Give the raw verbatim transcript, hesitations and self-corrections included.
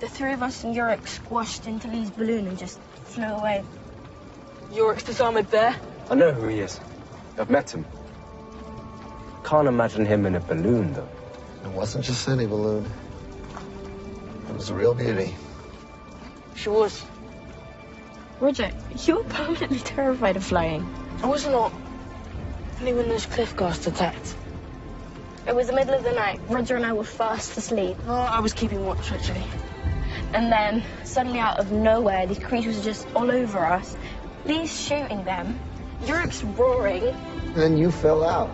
The three of us and Yorick squashed into Lee's balloon and just flew away. Yorick's disarmored bear? I know who he is. I've met him. Can't imagine him in a balloon, though. It wasn't just any balloon. It was a real beauty. She was. Roger, you were permanently terrified of flying. I was not. Only when those cliff guards attacked. It was the middle of the night. Roger and I were fast asleep. Oh, I was keeping watch, actually. And then, suddenly out of nowhere, these creatures are just all over us. Lee's shooting them. Yorick's roaring. And then you fell out.